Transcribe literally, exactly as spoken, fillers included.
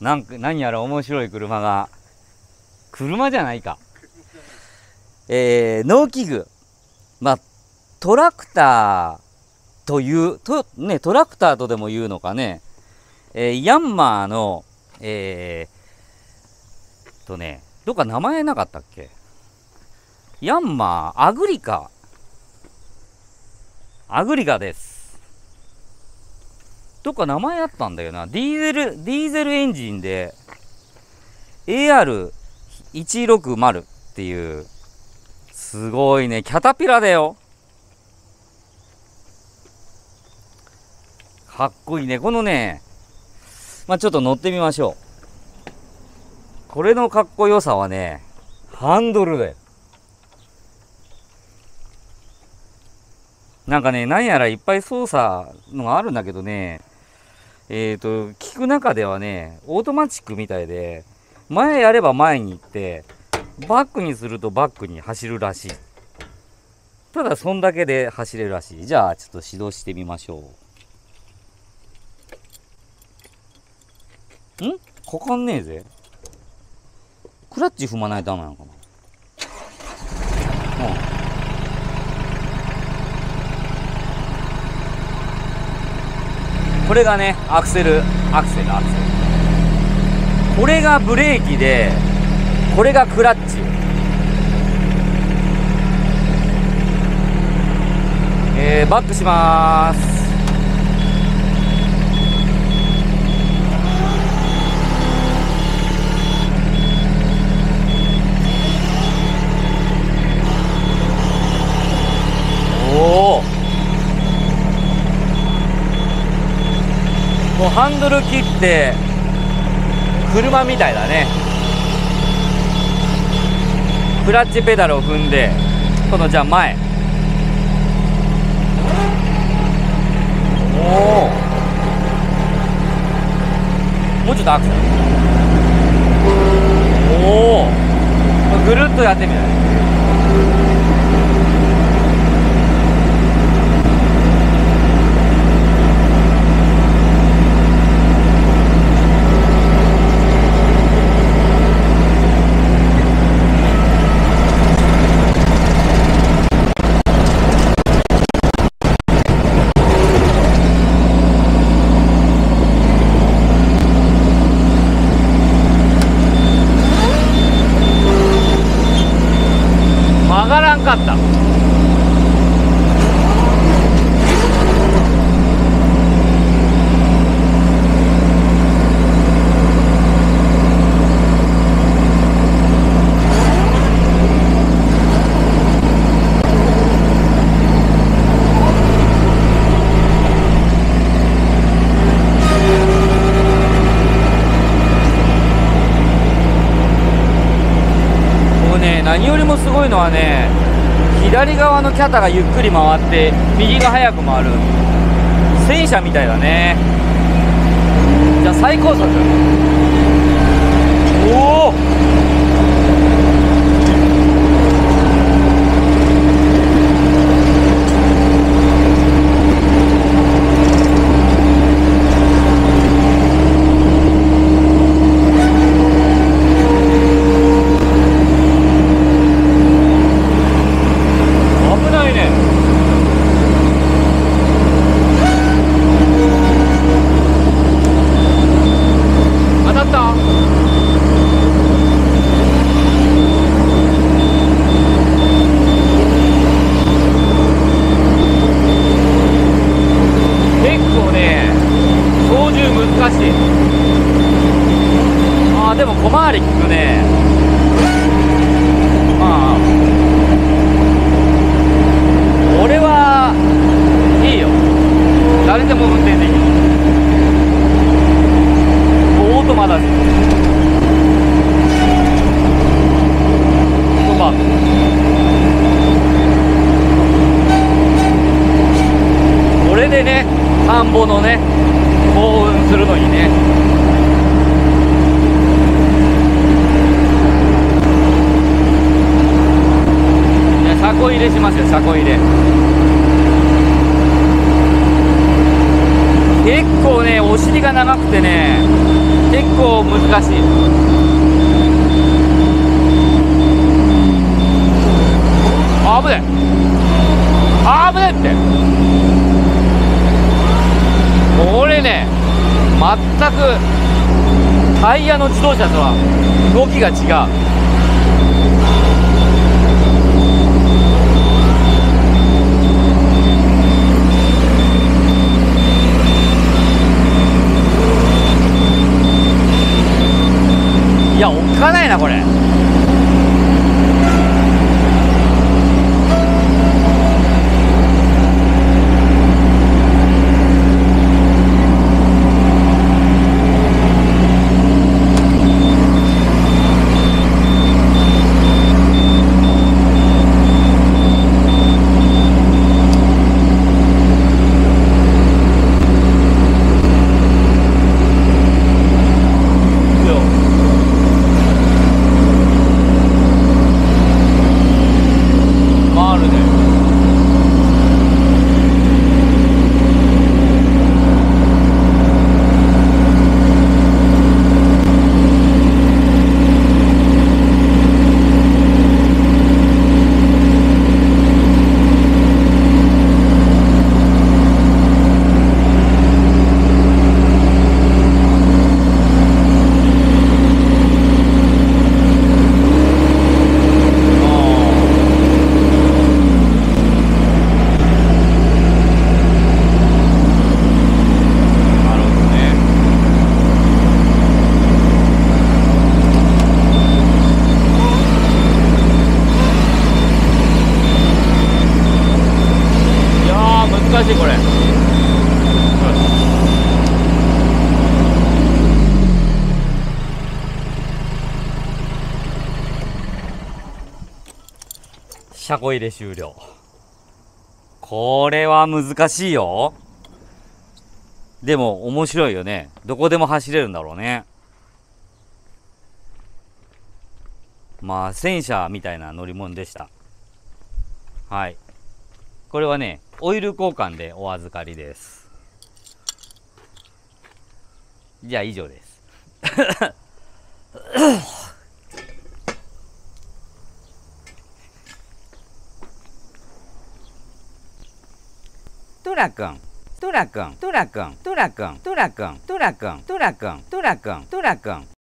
なんか何やら面白い車が、車じゃないか、えー、農機具、まあ、トラクターというと、ね、トラクターとでも言うのかね、えー、ヤンマーの、えー、とね、どっか名前なかったっけ、ヤンマー、アグリカ、アグリカです。どっか名前あったんだよな、ディーゼル、ディーゼルエンジンで、エーアールいちろくまる っていう、すごいね、キャタピラだよ。かっこいいね、このね、まあ、ちょっと乗ってみましょう。これのかっこよさはね、ハンドルだよ。なんかね、何やらいっぱい操作のがあるんだけどね、えっと、聞く中ではね、オートマチックみたいで、前やれば前に行って、バックにするとバックに走るらしい。ただ、そんだけで走れるらしい。じゃあ、ちょっと始動してみましょう。ん？かかんねえぜ。クラッチ踏まないとダメなのかな。うん。これがね、アクセル、アクセル、アクセル。これがブレーキで、これがクラッチ。えー、バックしまーす。おお。もうハンドル切って車みたいだね。クラッチペダルを踏んで、このじゃあ前、おお、もうちょっとアクセル、おお、ぐるっとやってみない、はね、左側のキャタがゆっくり回って右が速く回る戦車みたいだね。じゃあ最高速、おお、結構構難しい。危ねえ危ねえってこれね、全くタイヤの自動車とは動きが違う。いや、おっかないなこれ。車庫入れ終了。これは難しいよ。でも面白いよね。どこでも走れるんだろうね。まあ戦車みたいな乗り物でした。はい、これはねオイル交換でお預かりです。じゃあ以上です。トラくん、トラくん、トラくん、トラくん、トラくん、トラくん、トラくん、トラくん、トラくん。